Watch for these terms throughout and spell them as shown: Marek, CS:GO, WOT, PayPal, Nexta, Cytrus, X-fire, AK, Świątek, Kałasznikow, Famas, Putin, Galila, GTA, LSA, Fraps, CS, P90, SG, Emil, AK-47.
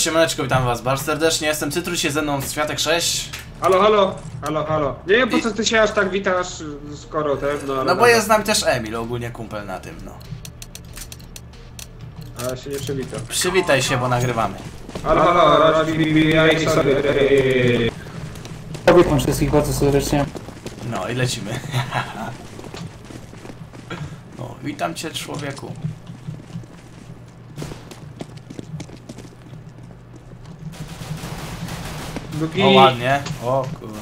siemaneczko, witam was bardzo serdecznie, jestem Cytrus, się ze mną Świątek 6. Halo, halo, halo, halo. Nie wiem, po co ty się aż tak witasz, skoro ten, no ale... No bo jest z nami też Emil, ogólnie kumpel na tym, no. Ale się nie przywitam. Przywitaj się, bo nagrywamy. Halo, halo, ja sobie... Witam wszystkich bardzo serdecznie. No i lecimy. No, witam cię, człowieku. Drugi. O, ładnie. O kurwa.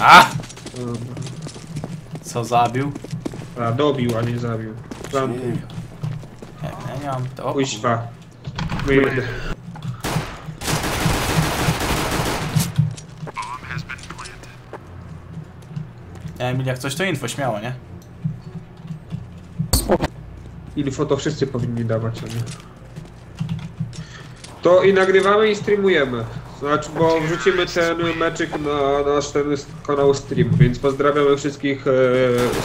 A! Co zabił? A, dobił, a nie zabił. Plantuj. Nie mam to. Kuźwa. Emil, jak coś to info, śmiało, nie? Info to wszyscy powinni dawać, a nie? To i nagrywamy, i streamujemy. Znaczy, bo wrzucimy ten meczyk na nasz ten kanał Stream, więc pozdrawiamy wszystkich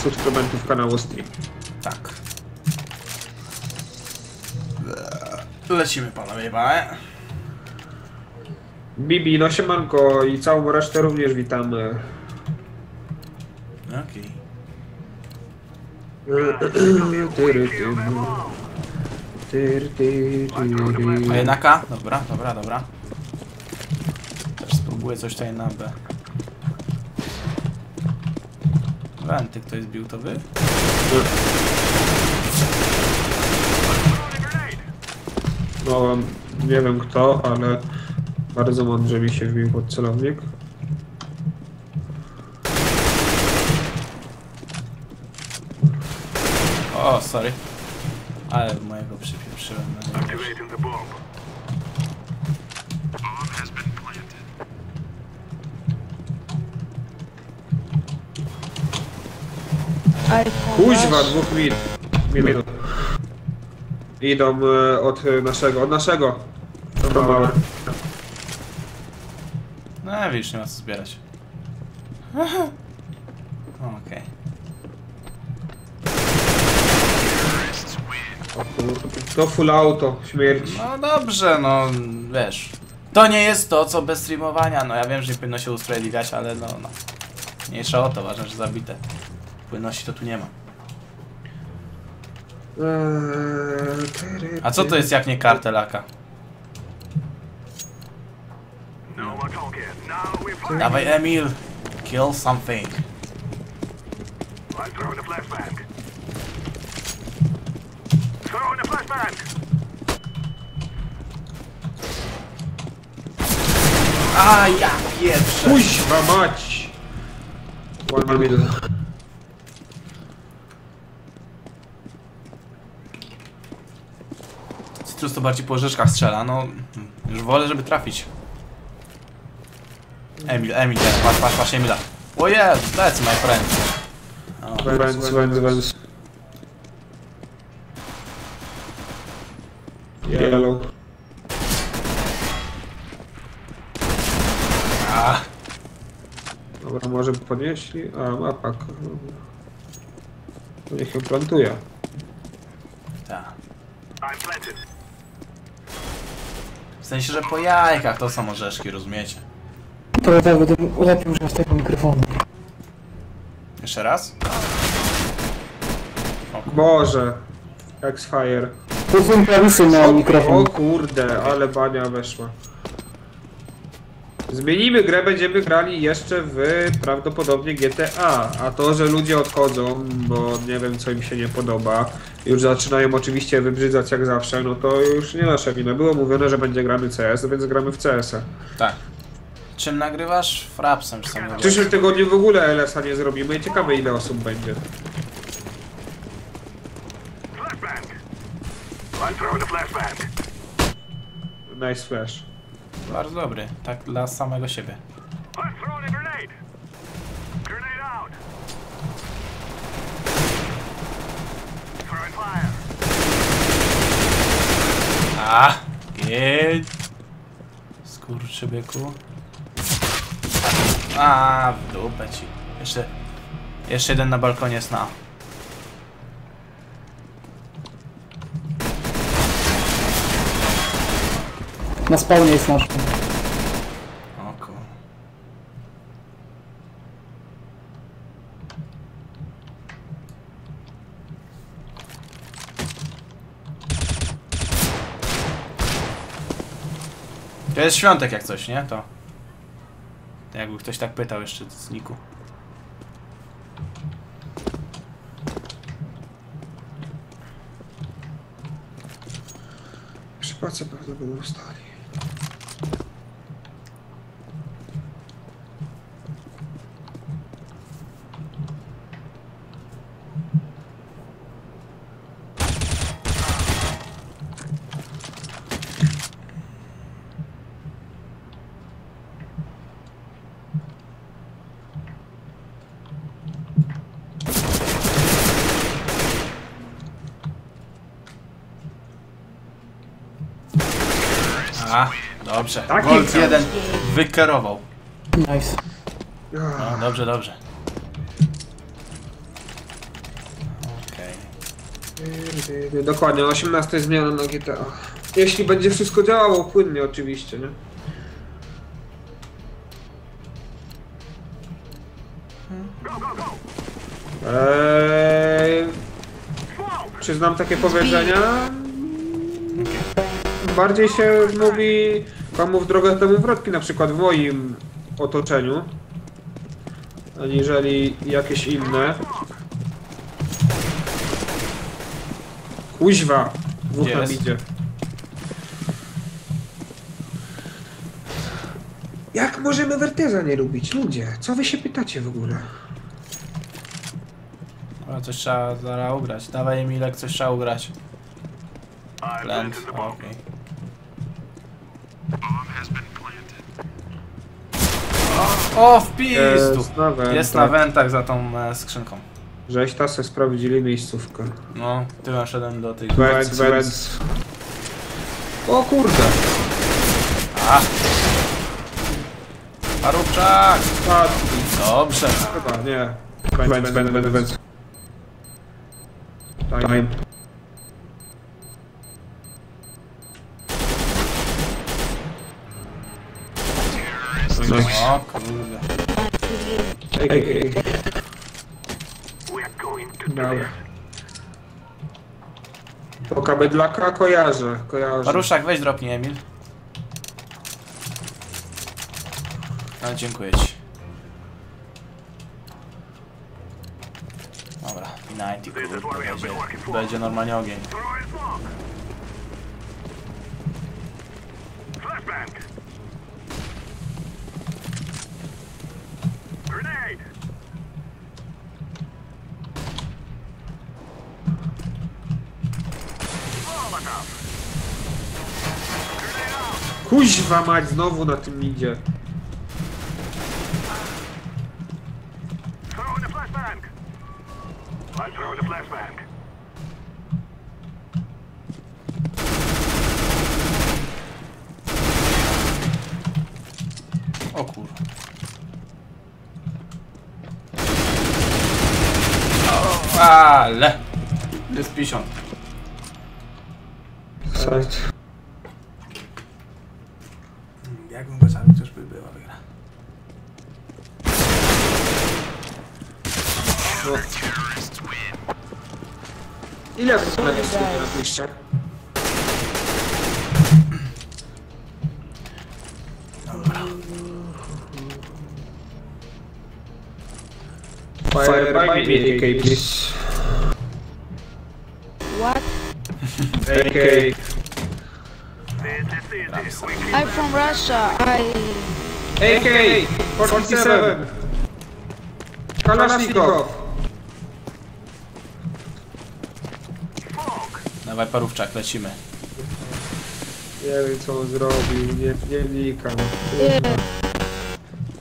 subskrybentów kanału Stream. Tak. Lecimy, panowie, Bibi, no siemanko, i całą resztę również witamy. Okej. Okay. A jednak A? Dobra, dobra, dobra. Też spróbuję coś tutaj na B. Wenty ktoś zbił, to wy? No, nie wiem kto, ale bardzo mądrze mi się wbił pod celownik. O, sorry. Ale mojego przypieprzyłem. Kuźwa, 2 minut. Idą od naszego. Dobra. No widzisz, nie ma co zbierać. Okej. Okay. To full auto, śmierć. No dobrze, no wiesz. To nie jest to, co bez streamowania. No ja wiem, że nie powinno się usprawiedliwiać, ale no, no. Mniejsza o to, ważne, że zabite. Płynności to tu nie ma. A co to jest, jak nie kartel AK? Dawaj, Emil. Kill something. A ja pierwszy! Kuźwa mać! Ładna widzę. Cytrus to bardziej po rzeczkach strzela, no... Już wolę, żeby trafić. Emil, patrz Emila. Oh yeah, that's my friend. Oh, friends. Yellow. A. Dobra, może podnieśli? A, mapak. To niech ją plantuje. Tak. W sensie, że po jajkach to są orzeszki, rozumiecie? To ja będę lepiej używać tego mikrofonu. Jeszcze raz? O, Boże. X-fire. To są klawisy na mikrofon. O kurde, ale bania weszła. Zmienimy grę, będziemy grali jeszcze w prawdopodobnie GTA. A to, że ludzie odchodzą, bo nie wiem co im się nie podoba, już zaczynają oczywiście wybrzydzać jak zawsze, no to już nie nasza wina. Było mówione, że będzie grany CS, więc gramy w CS-a. Tak. Czym nagrywasz? Frapsem czasami. W przyszłym tygodniu w ogóle LSA nie zrobimy i ciekawe ile osób będzie. Nice flash. Bardzo dobry, tak dla samego siebie. A, git. Skurczybieku. A, w dupę ci. Jeszcze jeden na balkonie sna. Na spawnie jest nasz. Oko. To jest Świątek jak coś, nie? To... Jakby ktoś tak pytał jeszcze z niku. Szpace pewnie będą stali. A, dobrze. Volt jeden wykerował. Nice. No, dobrze, dobrze. Okej. Okay. Dokładnie, 18 zmiana na GTA. Jeśli będzie wszystko działało płynnie, oczywiście, nie? Czy znam takie powiedzenia? Bardziej się mówi komu w drogę, temu wrotki, na przykład w moim otoczeniu, aniżeli jakieś inne. Kuźwa! Dwóch tam idzie. Jak możemy werteza nie lubić? Ludzie, co wy się pytacie w ogóle? O, coś trzeba zaraz ugrać. Dawaj Emilek, coś trzeba ugrać. Plant, okej. O, w pizdu! Jest na wentach za tą skrzynką. Żeś tasę sprawdzili miejscówkę. No, ty masz jeden do tych... Wec. O kurde! A! Parówczak! Dobrze! Chyba, nie. Wec. Time. O kurde. Ej. Poka bydlaka kojarzę. Paruszak, weź dropnij, Emil. A, dziękuję ci. Dobra, P90, kurde, będzie normalnie ogień. Kuźwa mać, znowu na tym idzie. O kurwa. Ale jest 50. Jakbym go zabił, też by była wygra. Ile w ogóle jest na liście? Dobra. Fire by AK, please. What? AK. I'm from Russia. AK 47. Kałasznikow. Dawaj parówczak, lecimy. Nie wiem co on zrobił, nie wnikam.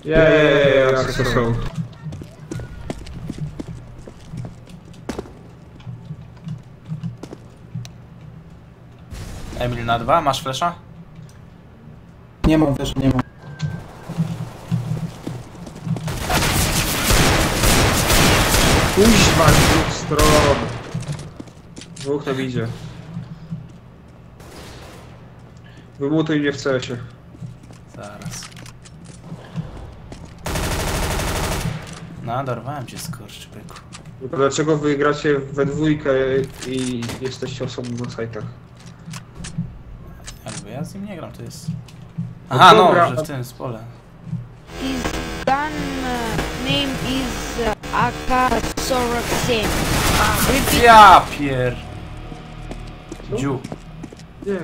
Jak to są. Emil na 2, masz flesza? Nie mam też, nie mam. Kuźwa z dwóch stron. Dwóch to idzie. Wymutuj mnie w CS-ie. Zaraz. No, dorwałem cię, skurczybyku. Dlaczego wy gracie we dwójkę i jesteście osobą na sajtach? Jakby ja z nim nie gram, to jest... Aha, no, dobra, że w tym spole. His gun name is AK-47. Ja pier... Dziu. Nie.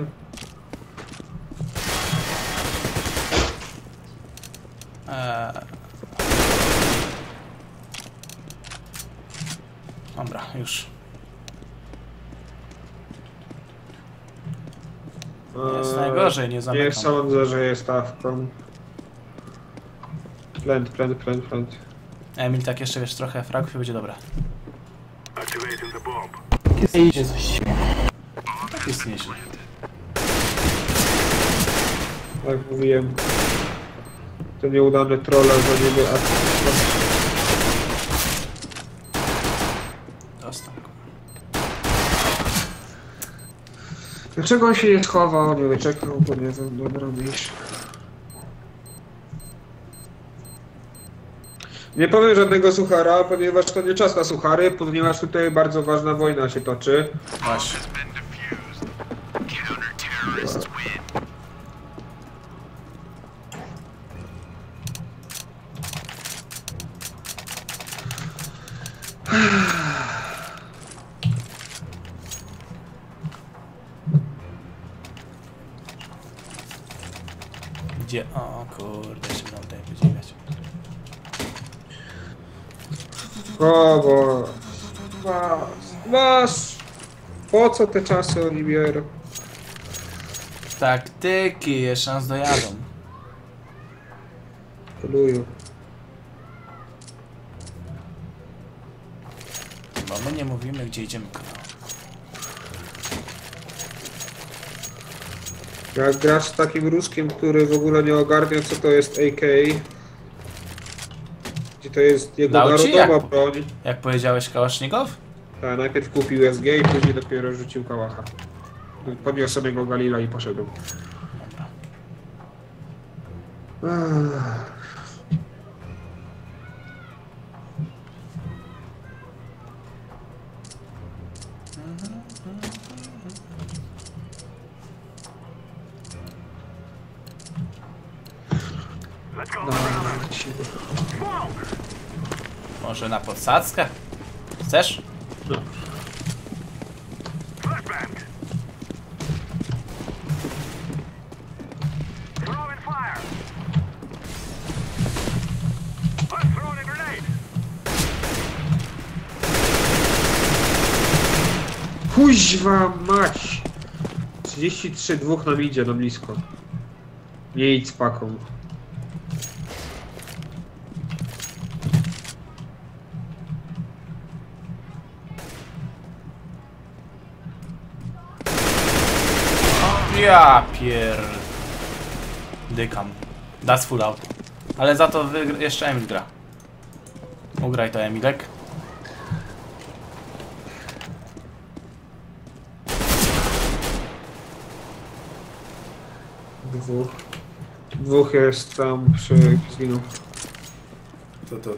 Dobra, już. Jest najgorzej, nie zamykam. Nie sądzę, że jest awką. Pręd. Emil, tak jeszcze wiesz, trochę fragów i będzie dobra. Idzie coś. Tak jest nieźle. Tak mówiłem. To nieudane trolla za niego akcja. Dlaczego on się nie schował? Nie wyczekał, bo nie wiem, dobra, mniejsza. Nie powiem żadnego suchara, ponieważ to nie czas na suchary, ponieważ tutaj bardzo ważna wojna się toczy. Właśnie. O kurde, się nam tutaj podziwiać. O bo... Was! Po co te czasy, Olivier? Taktyki, jeszcze nas dojadą. Polują. Bo my nie mówimy, gdzie idziemy. Jak grasz z takim ruskim, który w ogóle nie ogarnia, co to jest AK, gdzie to jest jego narodowa broń. Jak powiedziałeś, Kałasznikow? Tak, najpierw kupił SG i później dopiero rzucił kałacha. Podniósł sobie go Galila i poszedł. Może na podsadzkę? Chcesz? No. Kuźwa mać! 33, dwóch nam idzie, na blisko. Nie idź z paką. Ja pier... Dykam. That's full out. Ale za to jeszcze Emil gra. Ugraj to, Emilek. Dwóch jest tam przy kizinu.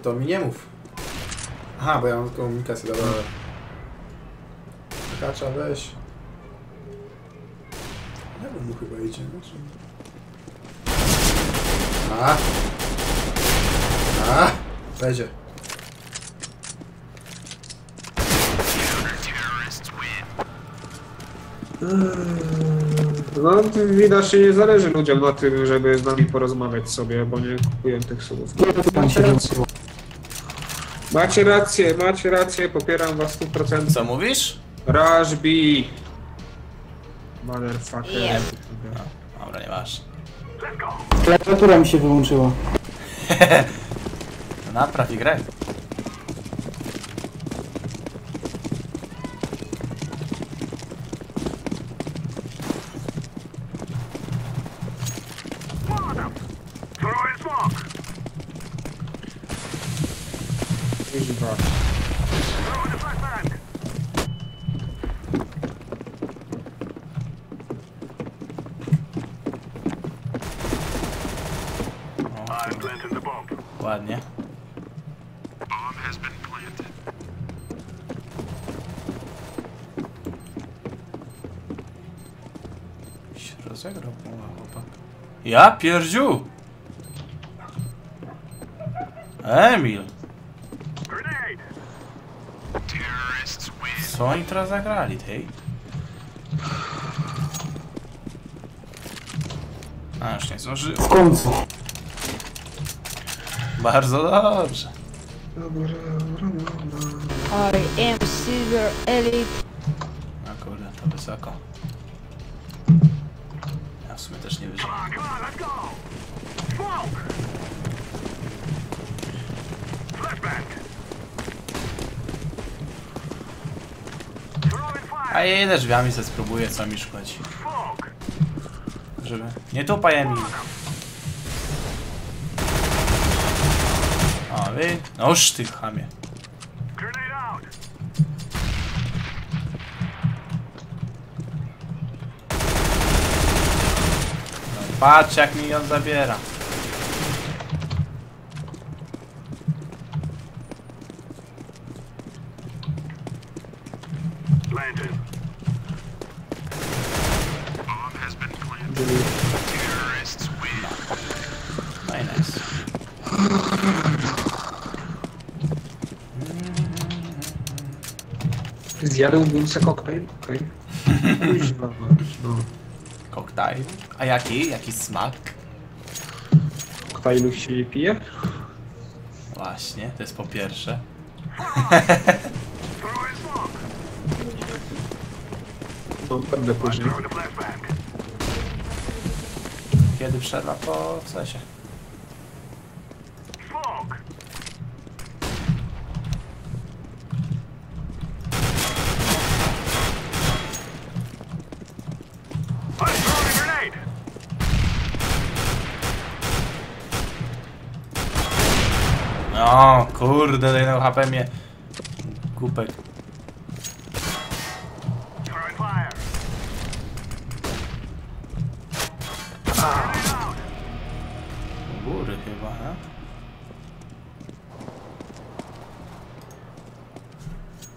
To mi nie mów. Aha, bo ja mam komunikację, dobra. Kacza weź. Mu chyba idzie, no czy... A! Wejdzie. No, widać, że nie zależy ludziom na tym, żeby z nami porozmawiać sobie, bo nie kupuję tych słów. Macie rację, popieram was 100%. Co mówisz? Rażbi! Motherfucker. Yeah. No, dobra, nie masz. Klawiatura mi się wyłączyła. Napraw i grę. Ładnie. Się rozegrał, chłopak. Ja pierdziu! Emil! Co oni teraz zagrali, tej? A, już nie zdążyło. W końcu. Bardzo dobrze. I am Silver Elite. A kurde, to wysoko. Ja w sumie też nie wyżej. A ja jedę drzwiami, se spróbuję, co mi szkodzi. Żeby... Nie tupaj, Emil. A wy... Noż ty, chamie. No patrz, jak mi ją zabiera. Zjadłbym se koktajl? Okej. Koktajl? A jaki? Jaki smak? Koktajlu się nie pije? Właśnie, to jest po pierwsze. To będę później. Kiedy przerwa po CSie? O kurde, daj na HP mnie głupek. U góry chyba, he?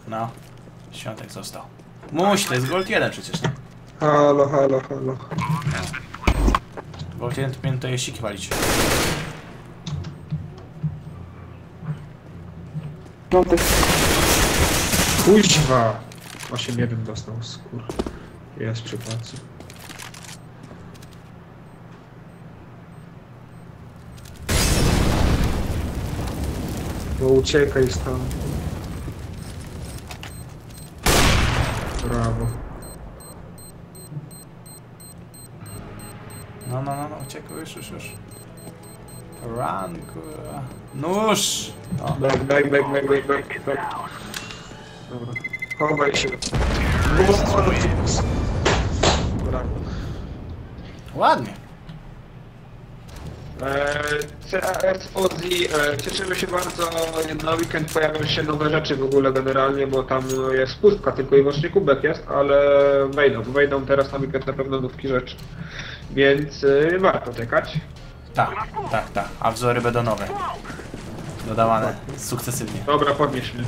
No, Świątek został. Muś, to jest Gold 1 przecież, nie? Halo, halo, halo. Gold 1 to powinien te jesiki walić. Kuźwa! 8-1 dostał, skór. Jest przy pracy. No uciekaj stąd. Brawo. No, no, no, no, uciekaj, już. Run, kurwa. Nóż! Back. Dobra. Chowaj się. Ładnie. CS Fuzzy, cieszymy się bardzo. Na weekend pojawią się nowe rzeczy w ogóle generalnie, bo tam jest pustka, tylko i wyłącznie kubek jest, ale wejdą teraz na weekend na pewno nówki rzeczy. Więc warto czekać. Tak. A wzory będą nowe. Dodawane sukcesywnie. Dobra, podnieś mnie.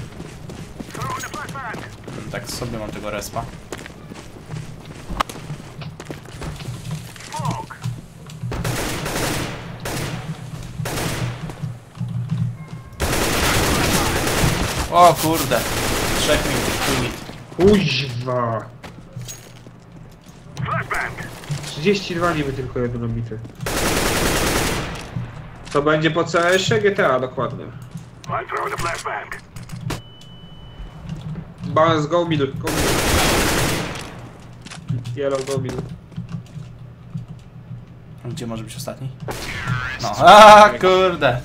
Tak sobie mam tego respa. O kurde. 3 minut. Kuźwa. 32 niby tylko jedno bity. To będzie po CS-ie GTA, dokładnie. Balance, go middle, Yellow, go middle. Gdzie może być ostatni? No, aaa, kurde.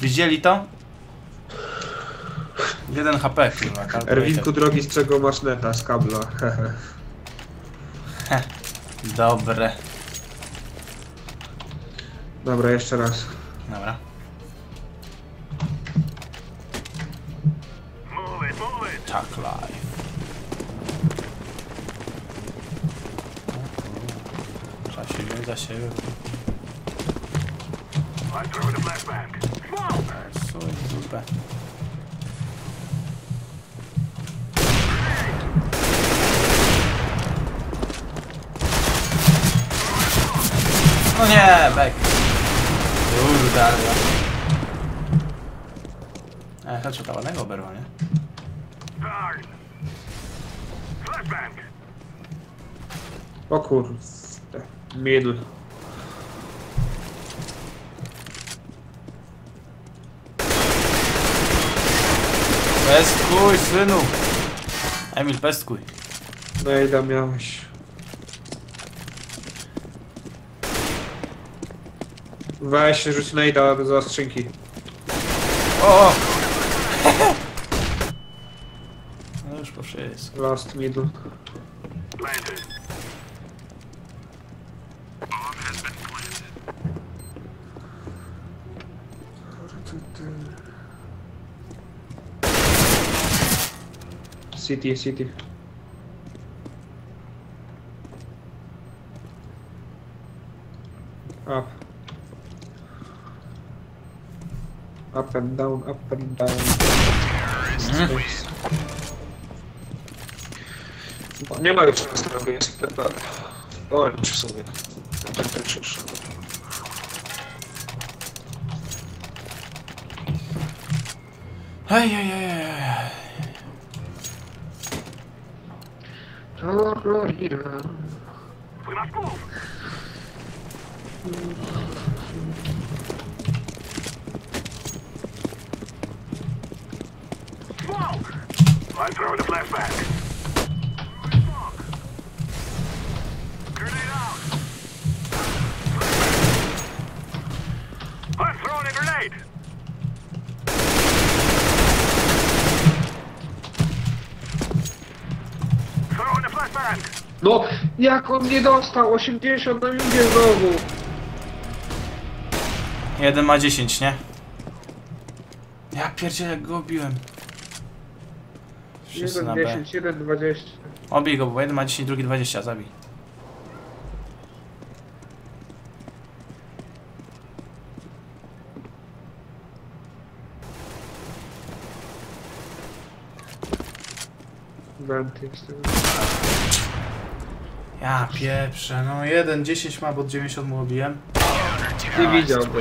Widzieli to? 1 HP, kurwa. Erwinku drogi, z czego masz neta, z kabla, hehe. Dobre. Dobra, jeszcze raz. Dobra. Tak, live. Trzeba się wziąć za siebie. Suj w dupę. No nie, bek. Kurde, ale... Ech, trzeba ładnego oberwa, nie? O kurde, middle. Pestkuj, synu! Emil, pestkuj. No i tam miałeś. Weź, rzuć najda za skrzynki. O! No już po wszystko. Last middle. City, city. Up. Up and down, up and down. Nie ma już tego, jest PayPal. Kończ sobie. Tak krzyczysz. Ajajajaj. No, jak on nie dostał? 80 na midzie znowu. Jeden ma 10, nie? Ja pierdzielę, jak go obiłem. 1 10, 1 20. Obij go, bo jeden ma 10, drugi 20, zabij. Banty jeszcze. Ja pieprze, no 1-10 ma, bo 90 mu obiłem. Ty widział go.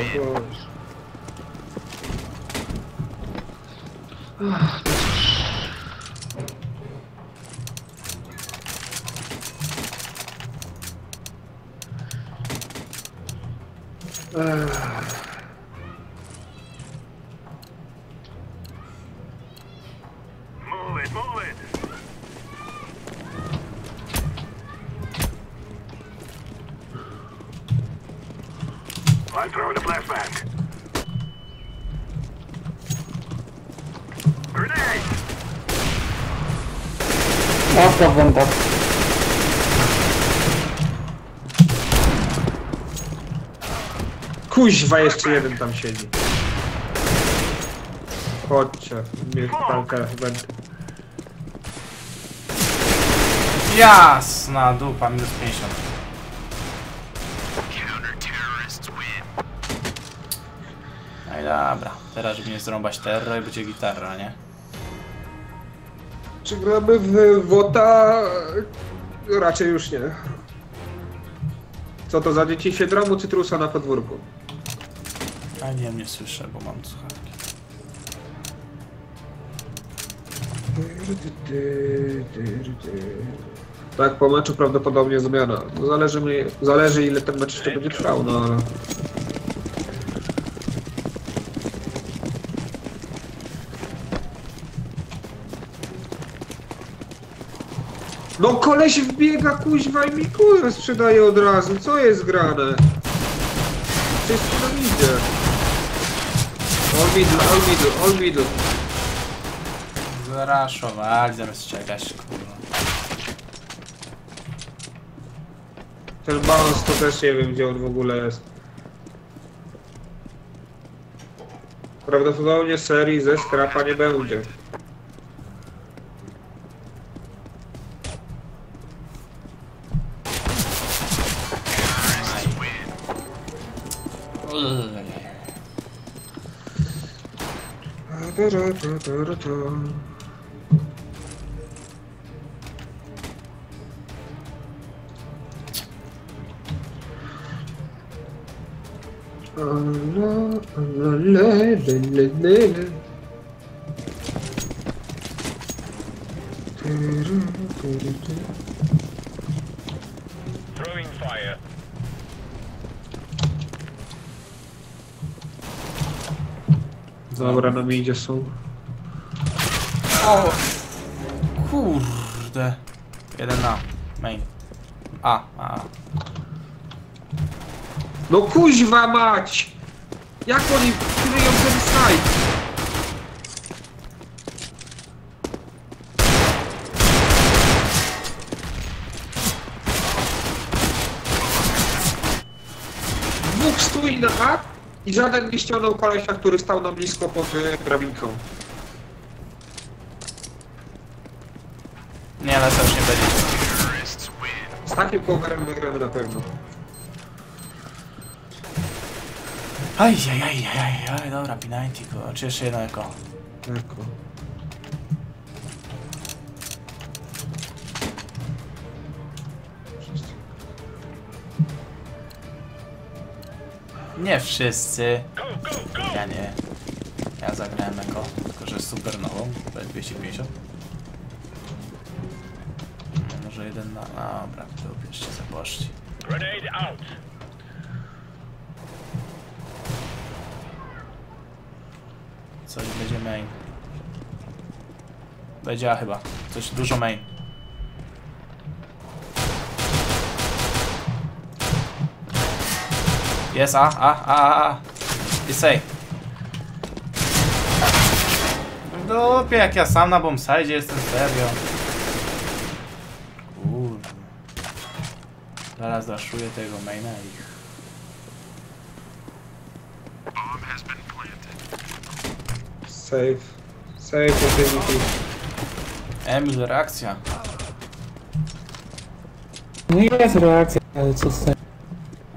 Kuźwa, jeszcze jeden tam siedzi. Chodźcie, mnie palka będę. Jasna dupa, minus 50. No i dobra, teraz żeby nie zrąbać terro i będzie gitarra, nie? Czy gramy w WOT-a? Raczej już nie. Co to za dzieci się dramu cytrusa na podwórku? A nie, nie słyszę, bo mam słuchawki. Tak, po meczu prawdopodobnie zmiana. No zależy ile ten mecz jeszcze będzie trwał, no ale... No koleś wbiega, kuźwa, i mi kurę sprzedaje od razu, co jest grane? Coś tu nam idzie. All middle, all middle, all middle. Zaraszowali, zamiast czekać, kurwa. Ten bounce to też nie wiem, gdzie on w ogóle jest. Prawdopodobnie serii ze skrapa nie będzie. Throwing fire. Dobra, na midzie są. O! Kurde. Jeden na main. A. No kuźwa mać! Jak oni kryją ten slajd? Dwóch stój na A i żaden nie ściągnął kolesia, który stał na blisko pod drabinką. Nie, ale to już nie będzie. Z takim coverem wygramy na pewno. Aj, dobra, P90, kurwa, czy jeszcze jedno eko? Eko. Nie wszyscy. Ja nie. Ja zagrałem eko, tylko że super nową, to jest 250. Może jeden na... Dobra, to jeszcze zapłaszczy. Grenade out! Coś będzie main. Będzie A chyba. Coś dużo main. Jest A. I sej. W dupie, jak ja sam na bombside jestem, serio. Kurde. Zaraz daszuję tego maina i... Save opportunity. Emil, reakcja. Nie jest reakcja, ale co z tego?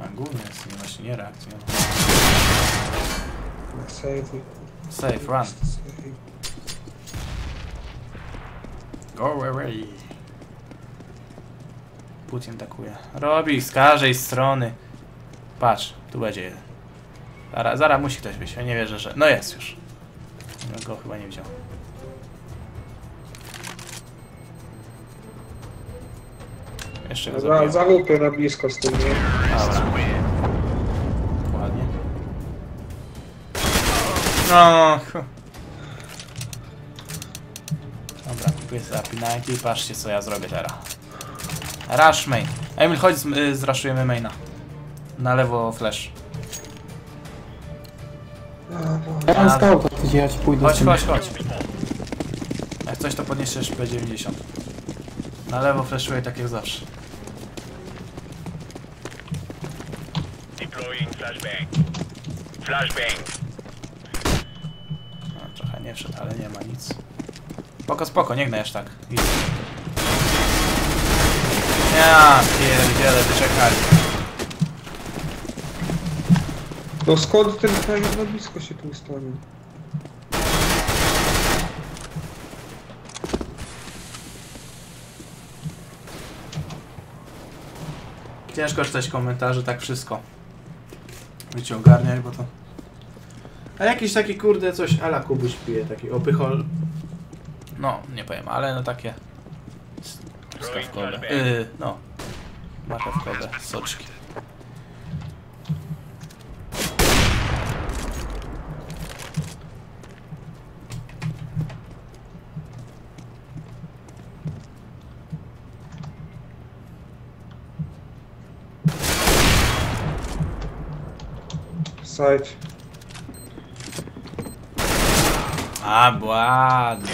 A głównie jest, właśnie nie reakcja. Save, run. Go away. Putin takuje. Robi z każdej strony. Patrz, tu będzie jeden. Zaraz musi ktoś być, ja nie wierzę, że... No jest już. Ja go chyba nie wziął. Jeszcze go zabiję. Za lupę na blisko z tym, nie? Ładnie. No. Dobra, kupię zapinajki i patrzcie co ja zrobię teraz. Rush main. Emil, chodź, zraszujemy maina. Na lewo flash. Ja stał to tydzień, ja ci pójdę. Chodź. Jak coś to podniesiesz P90. Na lewo fleszuję tak jak zawsze. Deploying flashbang. No, trochę nie wszedł, ale nie ma nic. Spoko, nie gnajesz tak. Idź. Ja pierdziele, wyczekali. No skąd ten na blisko się tu ustawił? Ciężko czytać komentarze, tak wszystko. Wiecie, ogarniaj, bo to... A jakiś taki kurde coś ala Kubuś pije, taki opychol... No, nie powiem, ale no takie... Skawkowe, no... Marchewkowe soczki. Side. A, ładnie.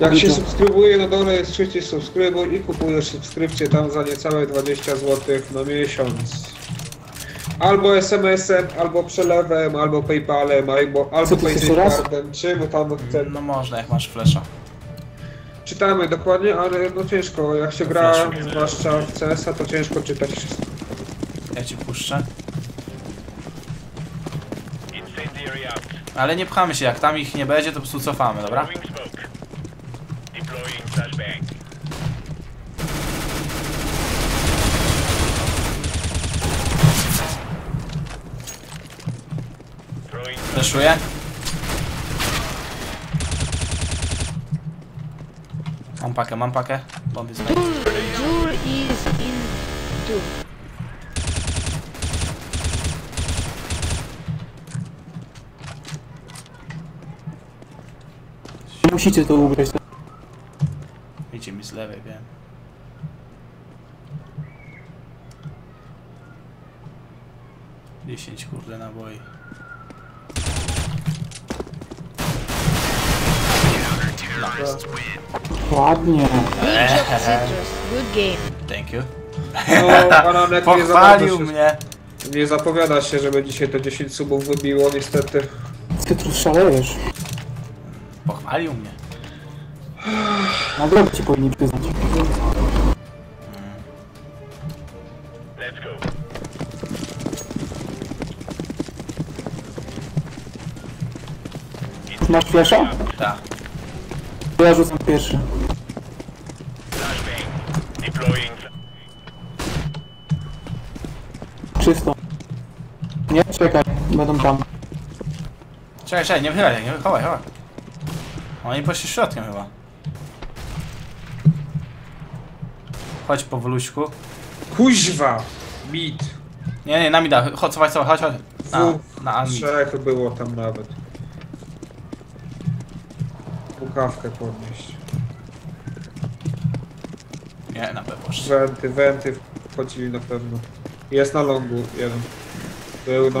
Jak się subskrybuje, na dole jest przycisk subskrybuj i kupujesz subskrypcję tam za niecałe 20 zł na miesiąc. Albo SMS-em, albo przelewem, albo PayPalem, albo PayPal, czym tam... No można, jak masz flesza. Czytamy dokładnie, ale no ciężko, jak się gra, zwłaszcza w CS-a, to ciężko czytać wszystko. Ja cię puszczę. Ale nie pchamy się, jak tam ich nie będzie, to po prostu cofamy, dobra? Zeszuję. Mam pakę, mam pakę. Bomby z mojej. Door is in door. Musicie to ugrać. Idzie mi z lewej, wiem. Dziesięć kurde naboi. Ładnie. Good game. Thank you. No, pochwalił mnie. Nie zapowiada się, żeby dzisiaj to 10 subów wybiło, niestety. Cytrus, szalejesz. Pochwalił mnie. Na drogę ci powinien przyznać. Masz flesza? Tak. Ja rzucam pierwszy. Czysto. Nie, czekaj, będą tam. Czekaj, czekaj, nie wychylaj, nie wychowaj, chowaj. Oni poszli środkiem chyba. Chodź po woluśku. Kuźwa! Bit. Nie, nie, na mi da, chodź, chodź, chodź, chodź. Na szereg było tam nawet. Kawkę podnieść. Nie, na pewno. Wenty, wenty wchodzili na pewno. Jest na longu jeden. Był na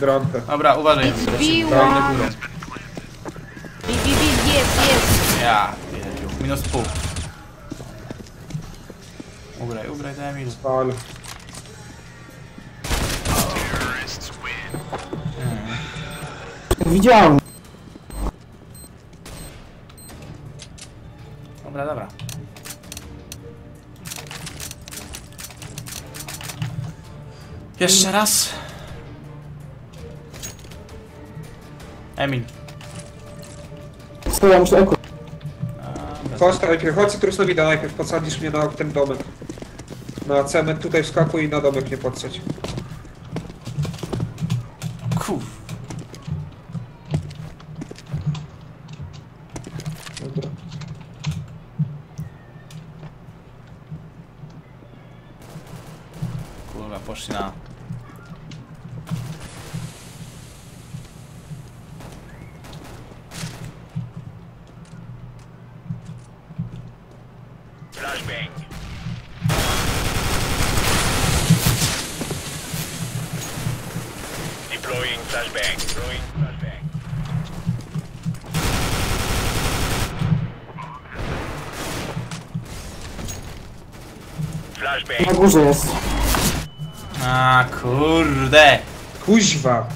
grankę. Dobra, uważaj. Jest. Ja, minus pół. Ugraj, ugraj, daj mi. Spal. Widziałem. Dobra, dobra. Jeszcze raz. Emil. Co ja muszę eko? Kosta, najpierw chodź, Cytrusowida, najpierw podsadzisz mnie na ten domek. Na cement tutaj wskakuj i na domek nie podsadź. Kuf. Poszli na... Na górze jest. A kurde! Kuźwa!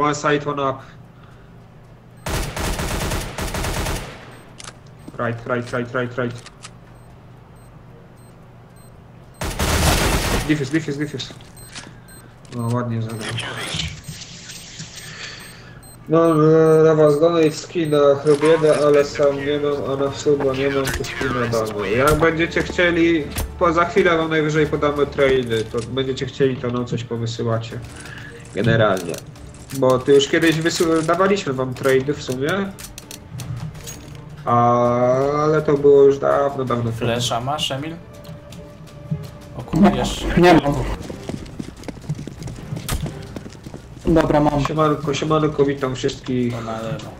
One side, one up. Right. Diffuse. No ładnie zagrał. No, na was donej skinach robię, ale sam nie mam, a na suba nie mam, to skina damy. Jak będziecie chcieli, za chwilę wam najwyżej podamy trady, to będziecie chcieli, to nam coś powysyłacie. Generalnie. Bo to już kiedyś dawaliśmy wam trady w sumie. Ale to było już dawno, dawno. Flesza masz, Emil? O kurde, jeszcze. Nie mam. Dobra, mam. Siemanko, siemanko, witam wszystkich. To na lewo.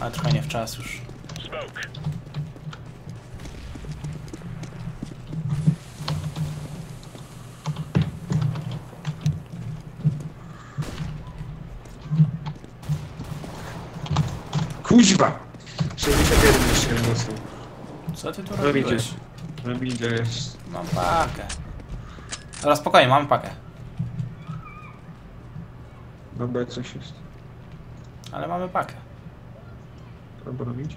Ale trochę nie w czas już. Kuźba! 61 jeszcze mocno. Co ty tu robisz? Mam pakę. Teraz spokojnie, mam pakę. Dobra, coś jest. Ale mamy pakę. Dobra, widzicie?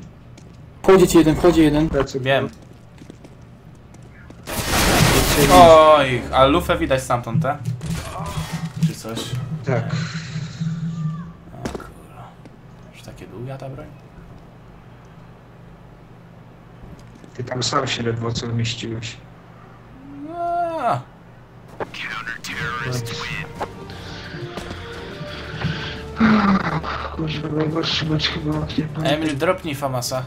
Wchodzi jeden. Wiem. Oj, a lufę widać stamtąd, te? Czy coś? Tak. O kurwa. Już takie długa ta broń? Ty tam sam się ledwo co mieściłeś. No. Emil, dropnij Famasa.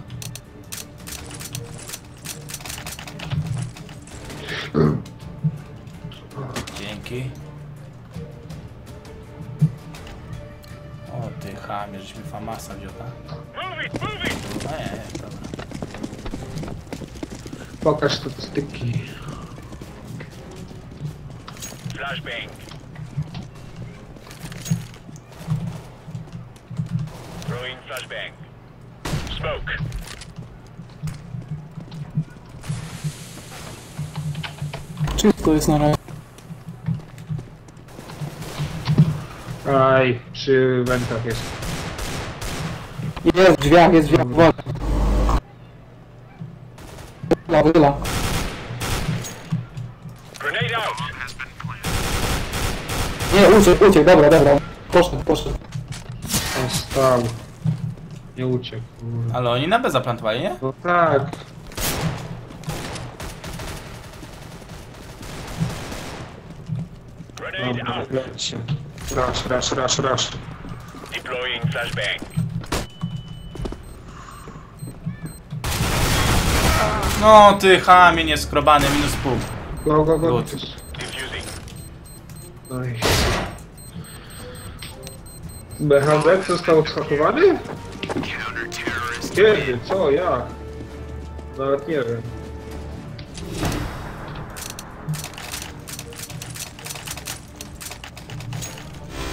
Dzięki. O ty chamie, żeśmy Famasa wziota. Pokaż statystyki. Flashbang. Throwing flashbang. Smoke. Czysto jest na razie. Aj, przy wentach jest. Jest w drzwiach, jest w drzwiach. Woda. Galila. Grenade out. Nie, uciekł, dobra, dobra. Poszedł. On stał. Nie uciekł. Ale oni na B zaplantowali, nie? No tak. Grenade out. Rush. Deploying flashbang. No ty chamie nieskrobany, minus pół. Go. BHZ został odskakowany? Kiedy? Co? Jak? Nawet nie wiem.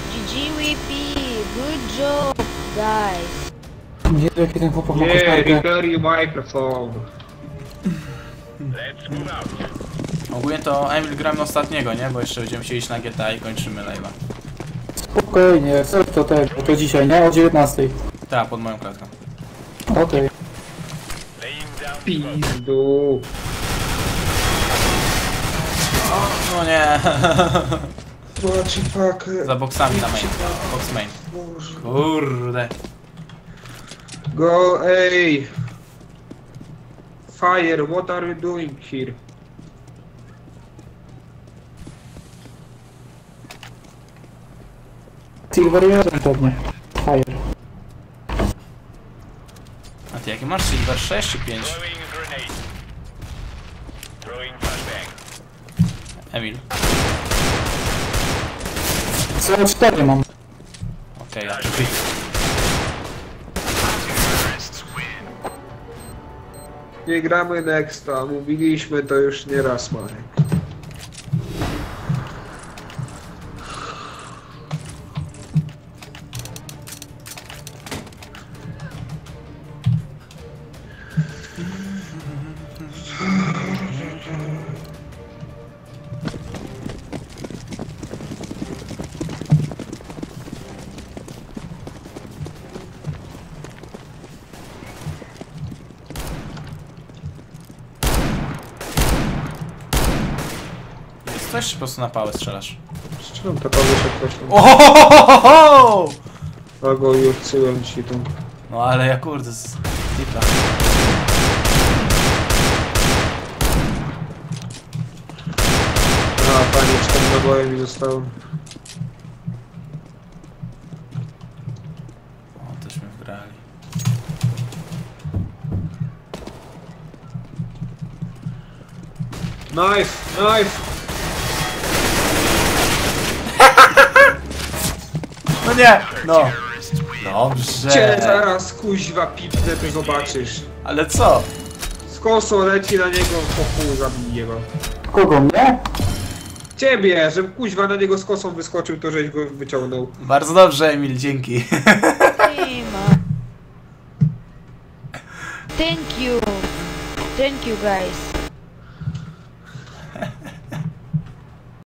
GGWP, good job, guys. Nie, recovery microphone. Let's move out. Ogólnie to Emil gramy ostatniego, nie? Bo jeszcze będziemy się iść na GTA i kończymy live'a. Spokojnie, to też, bo to dzisiaj, nie? O 19:00. Tak, pod moją klatką. Okej. Pizdu. No nie. Za boksami na main. Box main. Kurde. Go, ej. Fire, what are you doing here? Silver jeden pewnie. Fire. A ty jaki masz? Silver 6 czy 5? Emil. Co 4 mam. Okej, okay, nie gramy Nexta, mówiliśmy to już nieraz, Marek. Coś po prostu na pałę strzelasz. Strzelam na pałę się. Ohohohohoho! Pago, już cyłem ci tu. No ale ja kurde z tipa. A panie, 4 naboje mi zostało. O, też mnie wgrali. Knife! No nie! No! Dobrze! Cię zaraz kuźwa pipnę, ty zobaczysz. Ale co? Z kosą leci na niego, po pół zabije go. Kogo, mnie? Ciebie, żeby kuźwa na niego z kosą wyskoczył, to żeś go wyciągnął. Bardzo dobrze, Emil, dzięki. Thank you. Thank you, guys.